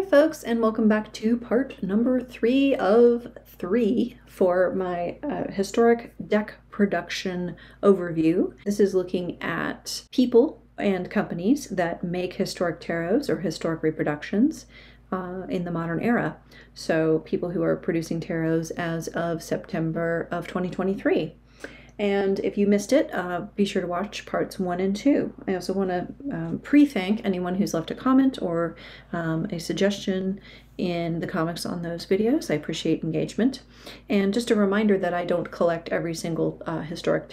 Hi folks, and welcome back to part number 3 of 3 for my historic deck production overview. This is looking at people and companies that make historic tarots or historic reproductions in the modern era. So people who are producing tarots as of September of 2023. And if you missed it, be sure to watch parts 1 and 2. I also want to pre-thank anyone who's left a comment or a suggestion in the comments on those videos. I appreciate engagement. And just a reminder that I don't collect every single historic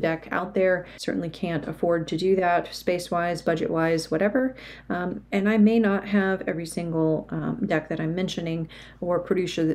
deck out there. Certainly can't afford to do that space-wise, budget-wise, whatever. And I may not have every single deck that I'm mentioning or producer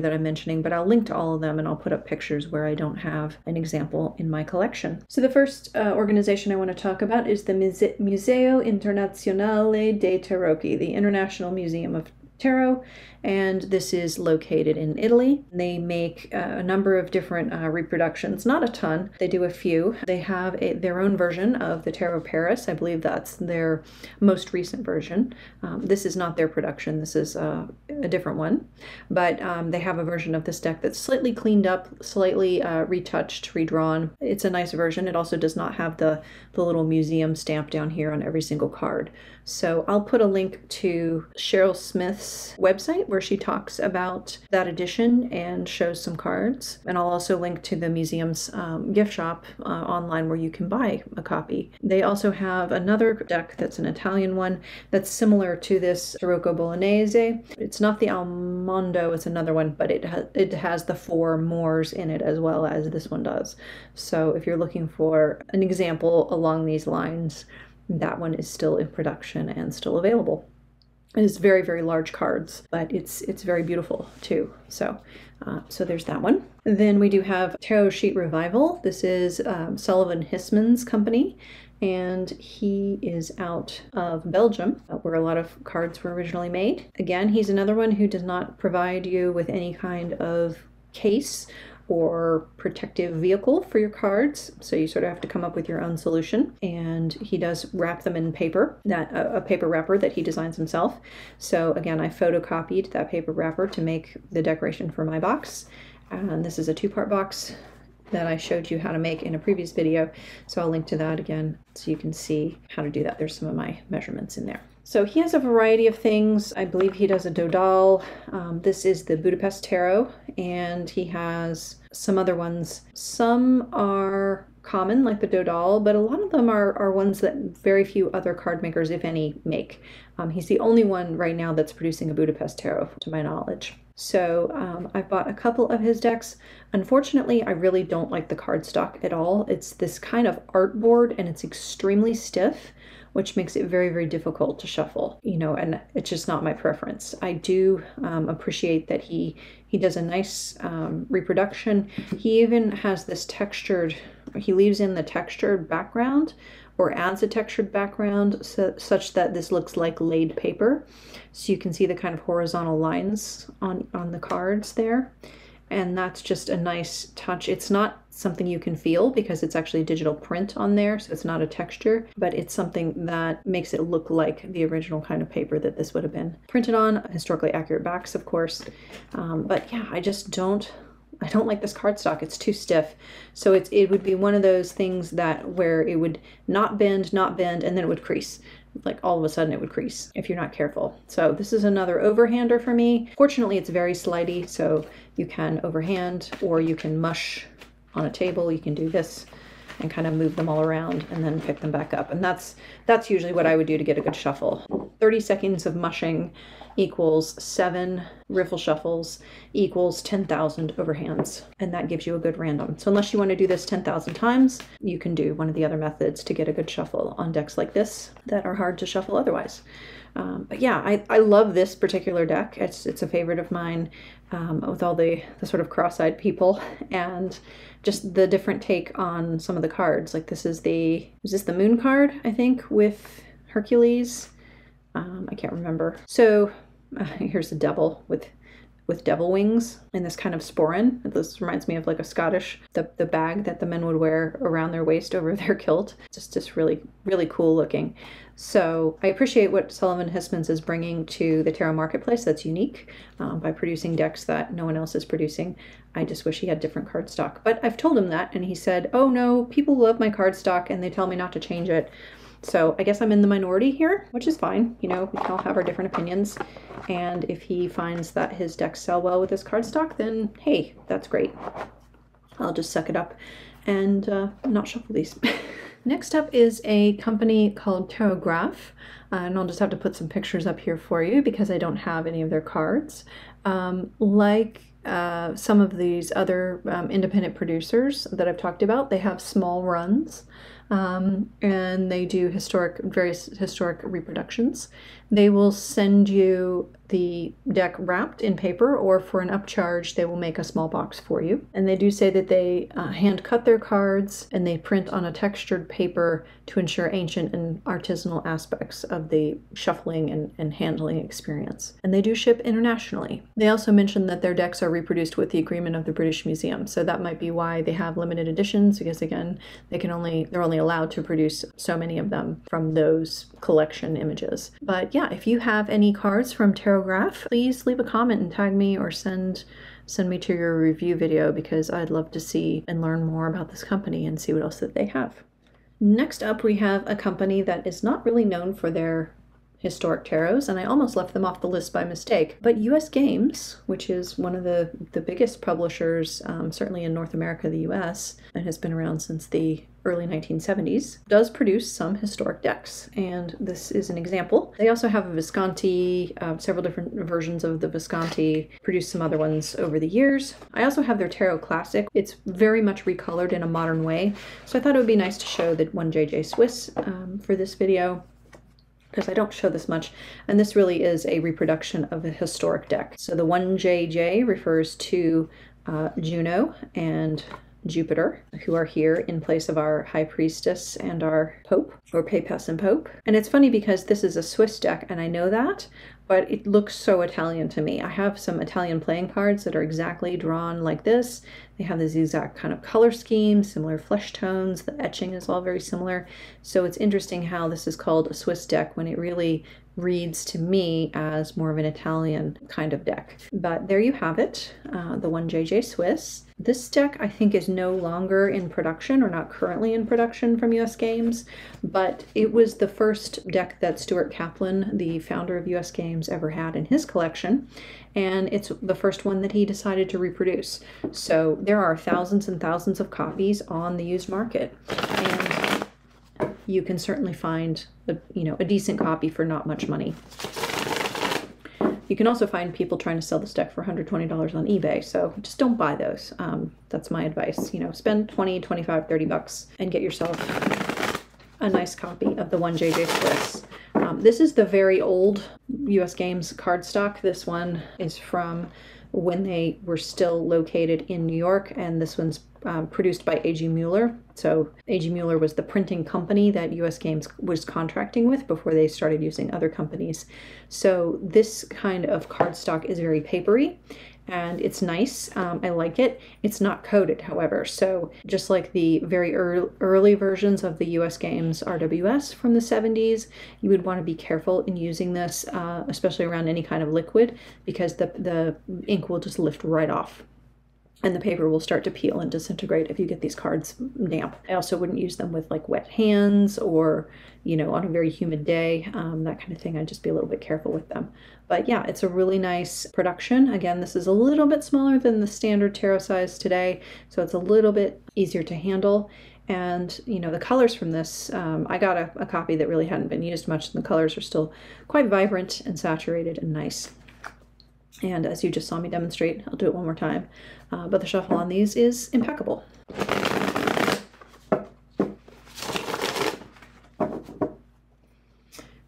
that I'm mentioning, but I'll link to all of them and I'll put up pictures where I don't have an example in my collection. So the first organization I want to talk about is the Museo Internazionale dei Tarocchi, the International Museum of Tarot, and this is located in Italy. They make a number of different reproductions, not a ton. They do a few. They have their own version of the Tarot of Paris. I believe that's their most recent version. This is not their production. This is a different one, but they have a version of this deck that's slightly cleaned up, slightly retouched, redrawn. It's a nice version. It also does not have the little museum stamp down here on every single card. So I'll put a link to Cheryl Smith's website where she talks about that edition and shows some cards, and I'll also link to the museum's gift shop online where you can buy a copy. They also have another deck that's an Italian one that's similar to this Tarocco Bolognese. It's not the Almondo, it's another one, but it has the 4 Moors in it as well as this one does. So if you're looking for an example along these lines, that one is still in production and still available. It's very, very large cards, but it's very beautiful too. So, so there's that one. And then we do have Tarot Sheet Revival. This is Sullivan Hismans' company, and he is out of Belgium, where a lot of cards were originally made. Again, he's another one who does not provide you with any kind of case or protective vehicle for your cards, so you sort of have to come up with your own solution. And he does wrap them in paper, a paper wrapper that he designs himself. So again, I photocopied that paper wrapper to make the decoration for my box, and this is a 2-part box that I showed you how to make in a previous video, so I'll link to that again so you can see how to do that. There's some of my measurements in there. So he has a variety of things. I believe he does a Dodal. This is the Budapest Tarot, and he has some other ones. Some are common, like the Dodal, but a lot of them are ones that very few other card makers, if any, make. He's the only one right now that's producing a Budapest Tarot, to my knowledge. So I've bought a couple of his decks. Unfortunately, I really don't like the cardstock at all. It's this kind of artboard, and it's extremely stiff, which makes it very, very difficult to shuffle, you know, and it's just not my preference. I do appreciate that he does a nice reproduction. He even has this textured, he leaves in the textured background or adds a textured background such that this looks like laid paper. So you can see the kind of horizontal lines on the cards there. And that's just a nice touch. It's not something you can feel because it's actually digital print on there, so it's not a texture, but it's something that makes it look like the original kind of paper that this would have been printed on. Historically accurate backs, of course. But yeah, I just don't like this cardstock. It's too stiff. So it would be one of those things that where it would not bend, and then it would crease. Like all of a sudden it would crease if you're not careful. So this is another overhander for me. Fortunately, it's very slidey, so you can overhand or you can mush on a table. You can do this and kind of move them all around and then pick them back up. And that's usually what I would do to get a good shuffle. 30 seconds of mushing equals 7 riffle shuffles equals 10,000 overhands, and that gives you a good random. So unless you want to do this 10,000 times, you can do one of the other methods to get a good shuffle on decks like this that are hard to shuffle otherwise. But yeah, I love this particular deck. It's a favorite of mine, with all the sort of cross-eyed people and just the different take on some of the cards. Like this is this the moon card, I think, with Hercules? I can't remember. So here's the devil with with devil wings and this kind of sporran. This reminds me of like a Scottish, the bag that the men would wear around their waist over their kilt. Just really, really cool looking. So I appreciate what Sullivan Hismans is bringing to the tarot marketplace that's unique by producing decks that no one else is producing. I just wish he had different card stock, but I've told him that and he said, oh no, people love my card stock and they tell me not to change it. So I guess I'm in the minority here, which is fine. You know, we can all have our different opinions. And if he finds that his decks sell well with his card stock, then hey, that's great. I'll just suck it up and not shuffle these. Next up is a company called Tarotgraphe, and I'll just have to put some pictures up here for you because I don't have any of their cards. Like some of these other independent producers that I've talked about, they have small runs and they do various historic reproductions. They will send you the deck wrapped in paper, or for an upcharge they will make a small box for you. And they do say that they hand cut their cards and they print on a textured paper to ensure ancient and artisanal aspects of the shuffling and handling experience. And they do ship internationally. They also mentioned that their decks are reproduced with the agreement of the British Museum, so that might be why they have limited editions, because again they can only, they're only allowed to produce so many of them from those collection images. But yeah, if you have any cards from Tarotgraphe, please leave a comment and tag me, or send me to your review video, because I'd love to see and learn more about this company and see what else that they have. Next up, we have a company that is not really known for their historic tarots, and I almost left them off the list by mistake, but U.S. Games, which is one of the biggest publishers, certainly in North America, the U.S., and has been around since the early 1970s, does produce some historic decks, and this is an example. They also have a Visconti, several different versions of the Visconti, produced some other ones over the years. I also have their Tarot Classic. It's very much recolored in a modern way, so I thought it would be nice to show the 1JJ Swiss for this video, because I don't show this much, and this really is a reproduction of a historic deck. So the 1JJ refers to Juno and Jupiter, who are here in place of our High Priestess and our Pope, or Papess and Pope. And it's funny because this is a Swiss deck, and I know that, but it looks so Italian to me. I have some Italian playing cards that are exactly drawn like this. They have this exact kind of color scheme, similar flesh tones, the etching is all very similar. So it's interesting how this is called a Swiss deck when it really reads to me as more of an Italian kind of deck. But there you have it, the 1JJ Swiss. This deck I think is no longer in production, or not currently in production, from U.S. Games, but it was the first deck that Stuart Kaplan, the founder of U.S. Games, ever had in his collection, and it's the first one that he decided to reproduce. So there are thousands and thousands of copies on the used market, and you can certainly find a decent copy for not much money. You can also find people trying to sell this deck for $120 on eBay, so just don't buy those. That's my advice. You know, spend 20, 25, 30 bucks and get yourself a nice copy of the 1JJ Swiss. This is the very old U.S. Games cardstock. This one is from when they were still located in New York, and this one's produced by AG Mueller. So AG Mueller was the printing company that U.S. Games was contracting with before they started using other companies. So this kind of cardstock is very papery, and it's nice. I like it. It's not coded, however. So just like the very early versions of the U.S. Games RWS from the 70s, you would want to be careful in using this, especially around any kind of liquid, because the ink will just lift right off, and the paper will start to peel and disintegrate if you get these cards damp. I also wouldn't use them with like wet hands, or, you know, on a very humid day, that kind of thing. I'd just be a little bit careful with them. But yeah, it's a really nice production. Again, this is a little bit smaller than the standard tarot size today, so it's a little bit easier to handle. And, you know, the colors from this, I got a copy that really hadn't been used much, and the colors are still quite vibrant and saturated and nice. And as you just saw me demonstrate, I'll do it one more time, but the shuffle on these is impeccable.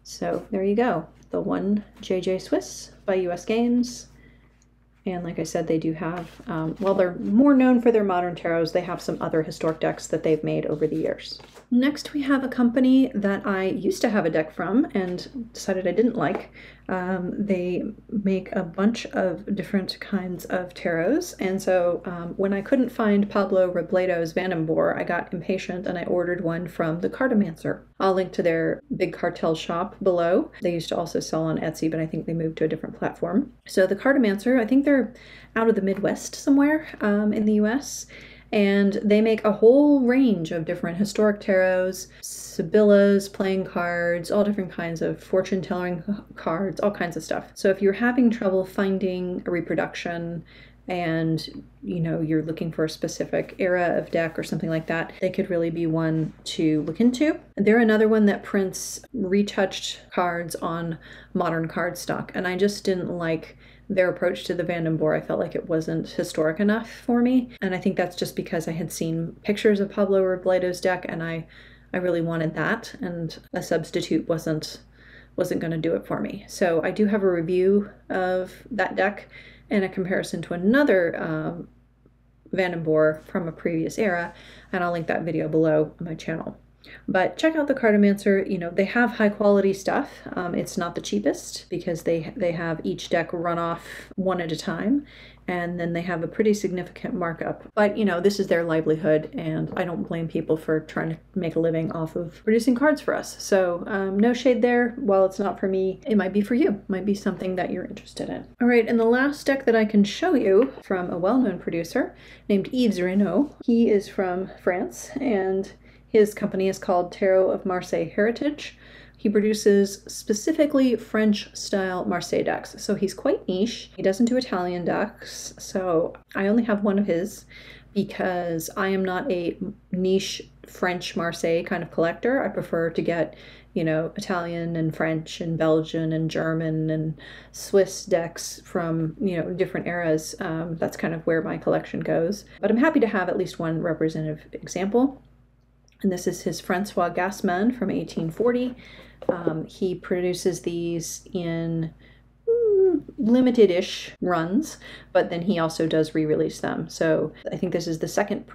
So there you go, the 1JJ Swiss by U.S. Games. And like I said, they do have, while they're more known for their modern tarots, they have some other historic decks that they've made over the years. Next we have a company that I used to have a deck from and decided I didn't like. They make a bunch of different kinds of tarots, and so when I couldn't find Pablo Robledo's Vanembor, I got impatient and I ordered one from The Cartomancer. I'll link to their big cartel shop below. They used to also sell on Etsy, but I think they moved to a different platform. So The Cartomancer, I think they're out of the Midwest somewhere in the US. And they make a whole range of different historic tarots, Sibyllas, playing cards, all different kinds of fortune-telling cards, all kinds of stuff. So if you're having trouble finding a reproduction and, you know, you're looking for a specific era of deck or something like that, they could really be one to look into. They're another one that prints retouched cards on modern cardstock, and I just didn't like their approach to the Vandenborre. I felt like it wasn't historic enough for me. And I think that's just because I had seen pictures of Pablo Robledo's deck and I really wanted that, and a substitute wasn't gonna do it for me. So I do have a review of that deck and a comparison to another Vandenborre from a previous era, and I'll link that video below on my channel. But check out The Cartomancer. You know, they have high quality stuff. It's not the cheapest because they have each deck run off one at a time, and then they have a pretty significant markup. But you know, this is their livelihood, and I don't blame people for trying to make a living off of producing cards for us. So no shade there. While it's not for me, it might be for you. It might be something that you're interested in. All right, and the last deck that I can show you from a well-known producer named Yves Reynaud. He is from France, and his company is called Tarot of Marseille Heritage. He produces specifically French-style Marseille decks, so he's quite niche. He doesn't do Italian decks, so I only have one of his because I am not a niche French Marseille kind of collector. I prefer to get, you know, Italian and French and Belgian and German and Swiss decks from, you know, different eras. That's kind of where my collection goes. But I'm happy to have at least one representative example. And this is his Francois Gassmann from 1840. He produces these in limited-ish runs, but then he also does re-release them. So I think this is the second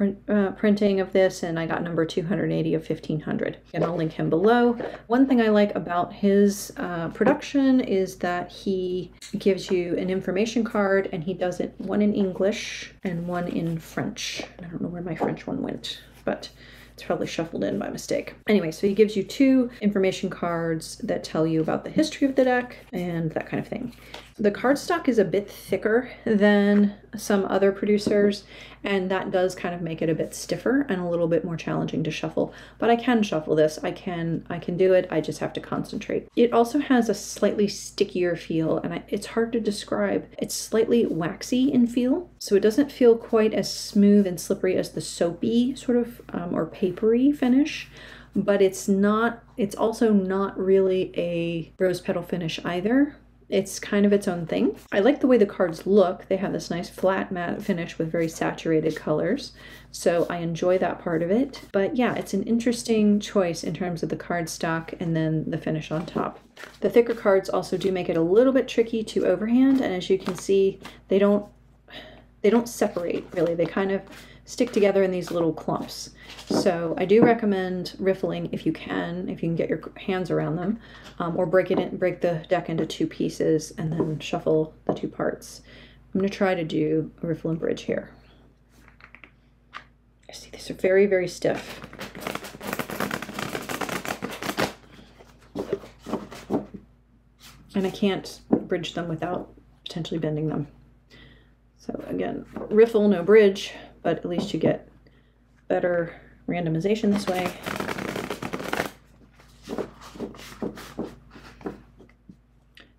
printing of this, and I got number 280 of 1500. And I'll link him below. One thing I like about his production is that he gives you an information card, and he does it one in English and one in French. I don't know where my French one went, but it's probably shuffled in by mistake. Anyway, so he gives you two information cards that tell you about the history of the deck and that kind of thing. The cardstock is a bit thicker than some other producers, and that does kind of make it a bit stiffer and a little bit more challenging to shuffle. But I can shuffle this. I can do it. I just have to concentrate. It also has a slightly stickier feel, and it's hard to describe. It's slightly waxy in feel, so it doesn't feel quite as smooth and slippery as the soapy sort of or papery finish, but it's also not really a rose petal finish either. It's kind of its own thing. I like the way the cards look. They have this nice flat matte finish with very saturated colors, so I enjoy that part of it. But yeah, it's an interesting choice in terms of the cardstock and then the finish on top. The thicker cards also do make it a little bit tricky to overhand, and as you can see, they don't separate really. They kind of stick together in these little clumps. So I do recommend riffling if you can get your hands around them, or break the deck into two pieces and then shuffle the two parts. I'm gonna try to do a riffle and bridge here. I see these are very, very stiff. And I can't bridge them without potentially bending them. So again, riffle, no bridge, but at least you get better randomization this way.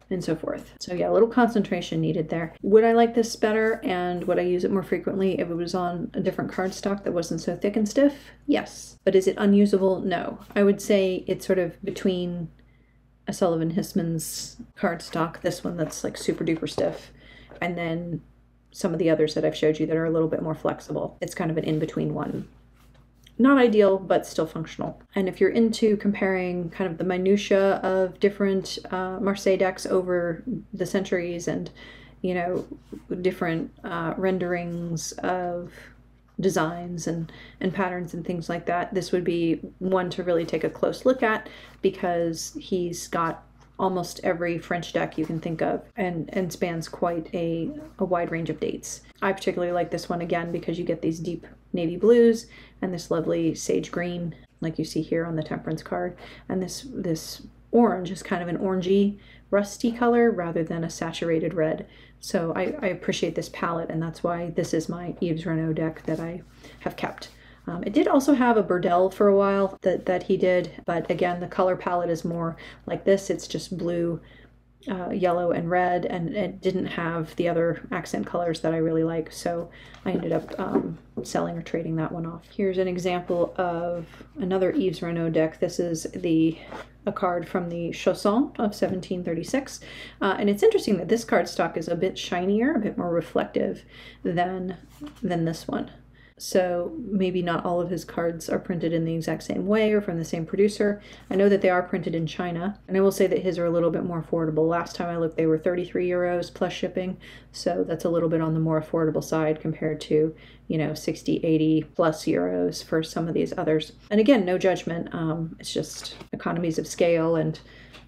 And so forth. So yeah, a little concentration needed there. Would I like this better and would I use it more frequently if it was on a different cardstock that wasn't so thick and stiff? Yes. But is it unusable? No. I would say it's sort of between a Sullivan Hismans cardstock, this one that's like super duper stiff, and then some of the others that I've showed you that are a little bit more flexible. It's kind of an in-between one. Not ideal, but still functional. And if you're into comparing kind of the minutiae of different Marseille decks over the centuries and, you know, different renderings of designs and patterns and things like that. This would be one to really take a close look at because he's got almost every French deck you can think of and spans quite a wide range of dates. I particularly like this one again because you get these deep navy blues and this lovely sage green like you see here on the Temperance card, and this orange is kind of an orangey rusty color rather than a saturated red. So I appreciate this palette, and that's why this is my Yves Reynaud deck that I have kept. It did also have a Burdel for a while that he did, but again, the color palette is more like this. It's just blue, yellow, and red, and it didn't have the other accent colors that I really like, so I ended up selling or trading that one off. Here's an example of another Yves Reynaud deck. This is a card from the Chausson of 1736, and it's interesting that this cardstock is a bit shinier, a bit more reflective than this one. So maybe not all of his cards are printed in the exact same way or from the same producer. I know that they are printed in China, and I will say that his are a little bit more affordable. Last time I looked, they were 33 euros plus shipping, so that's a little bit on the more affordable side compared to, you know, 60, 80 plus euros for some of these others. And again, no judgment. It's just economies of scale and,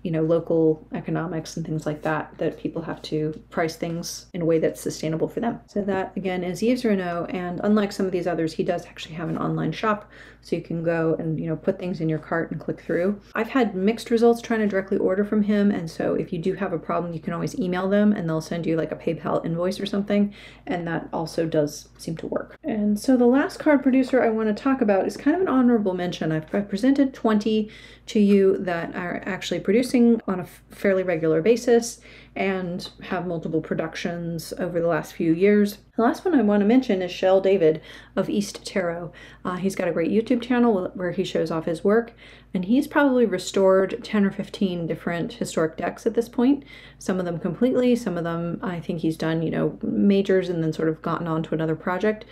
you know, local economics and things like that people have to price things in a way that's sustainable for them. So that again is Yves Reynaud, and unlike some of these others, he does actually have an online shop, so you can go and, you know, put things in your cart and click through. I've had mixed results trying to directly order from him, and so if you do have a problem, you can always email them and they'll send you like a PayPal invoice or something, and that also does seem to work. And so the last card producer I want to talk about is kind of an honorable mention. I've presented 20 to you that are actually produced on a fairly regular basis and have multiple productions over the last few years. The last one I want to mention is Shell David of East Tarot. He's got a great YouTube channel where he shows off his work, and he's probably restored 10 or 15 different historic decks at this point. Some of them completely, some of them I think he's done, you know, majors and then sort of gotten on to another project.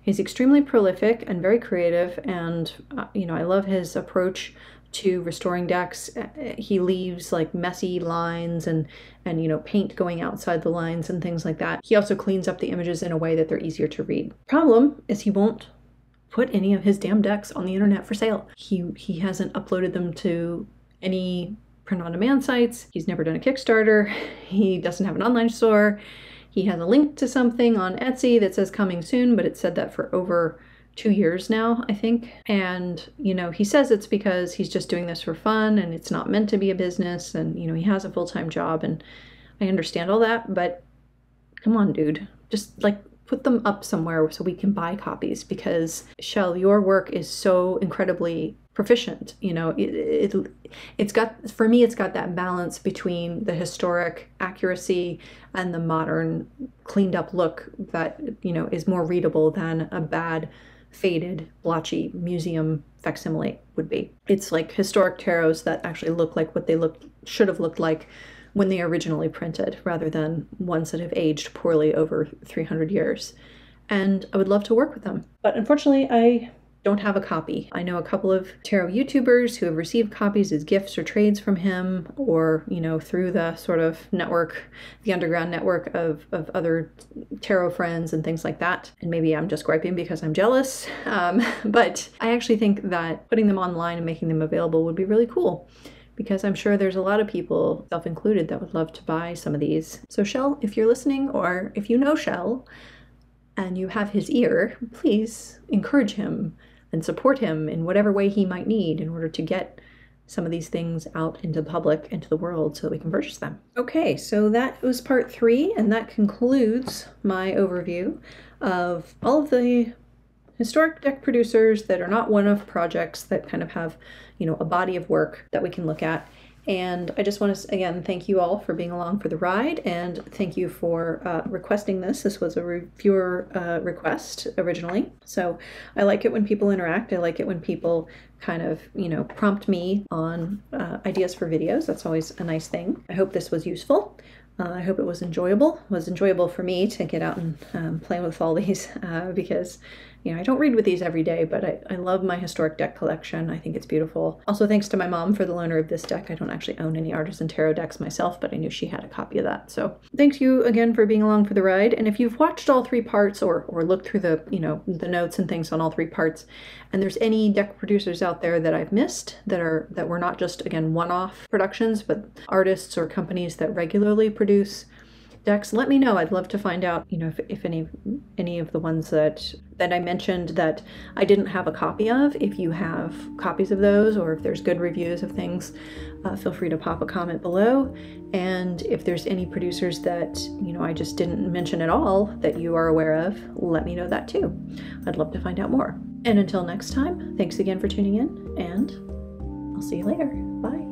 He's extremely prolific and very creative, and, you know, I love his approach to restoring decks. He leaves like messy lines and you know, paint going outside the lines and things like that. He also cleans up the images in a way that they're easier to read. Problem is he won't put any of his damn decks on the internet for sale. He hasn't uploaded them to any print-on-demand sites. He's never done a Kickstarter. He doesn't have an online store. He has a link to something on Etsy that says coming soon, but it said that for over 2 years now, I think. And, you know, he says it's because he's just doing this for fun and it's not meant to be a business, and, you know, he has a full-time job, and I understand all that, but come on, dude. Just, like, put them up somewhere so we can buy copies, because, Shell, your work is so incredibly proficient. You know, it's got, for me, it's got that balance between the historic accuracy and the modern cleaned up look that, you know, is more readable than a bad faded, blotchy museum facsimile would be. It's like historic tarots that actually look like what they should have looked like when they originally printed, rather than ones that have aged poorly over 300 years. And I would love to work with them. But unfortunately, I don't have a copy. I know a couple of tarot YouTubers who have received copies as gifts or trades from him, or, you know, through the sort of network, the underground network of other tarot friends and things like that. And maybe I'm just griping because I'm jealous, but I actually think that putting them online and making them available would be really cool, because I'm sure there's a lot of people, self included, that would love to buy some of these. So Shell, if you're listening, or if you know Shell and you have his ear, please encourage him and support him in whatever way he might need in order to get some of these things out into the public, into the world, so that we can purchase them. Okay, so that was part 3, and that concludes my overview of all of the historic deck producers that are not one-off projects, that kind of have, you know, a body of work that we can look at. And I just want to, again, thank you all for being along for the ride, and thank you for requesting this. This was a reviewer request originally, so I like it when people interact. I like it when people kind of, you know, prompt me on ideas for videos. That's always a nice thing. I hope this was useful. I hope it was enjoyable. It was enjoyable for me to get out and play with all these because you know, I don't read with these every day, but I love my historic deck collection. I think it's beautiful. Also, thanks to my mom for the loaner of this deck. I don't actually own any Artisan Tarot decks myself, but I knew she had a copy of that. So thank you again for being along for the ride. And if you've watched all three parts or looked through the, you know, the notes and things on all three parts, and there's any deck producers out there that I've missed that were not just, again, one-off productions, but artists or companies that regularly produce decks, let me know. I'd love to find out, you know, if any of the ones that I mentioned that I didn't have a copy of. If you have copies of those, or if there's good reviews of things, feel free to pop a comment below. And if there's any producers that, you know, I just didn't mention at all that you are aware of, let me know that too. I'd love to find out more. And until next time, thanks again for tuning in, and I'll see you later. Bye.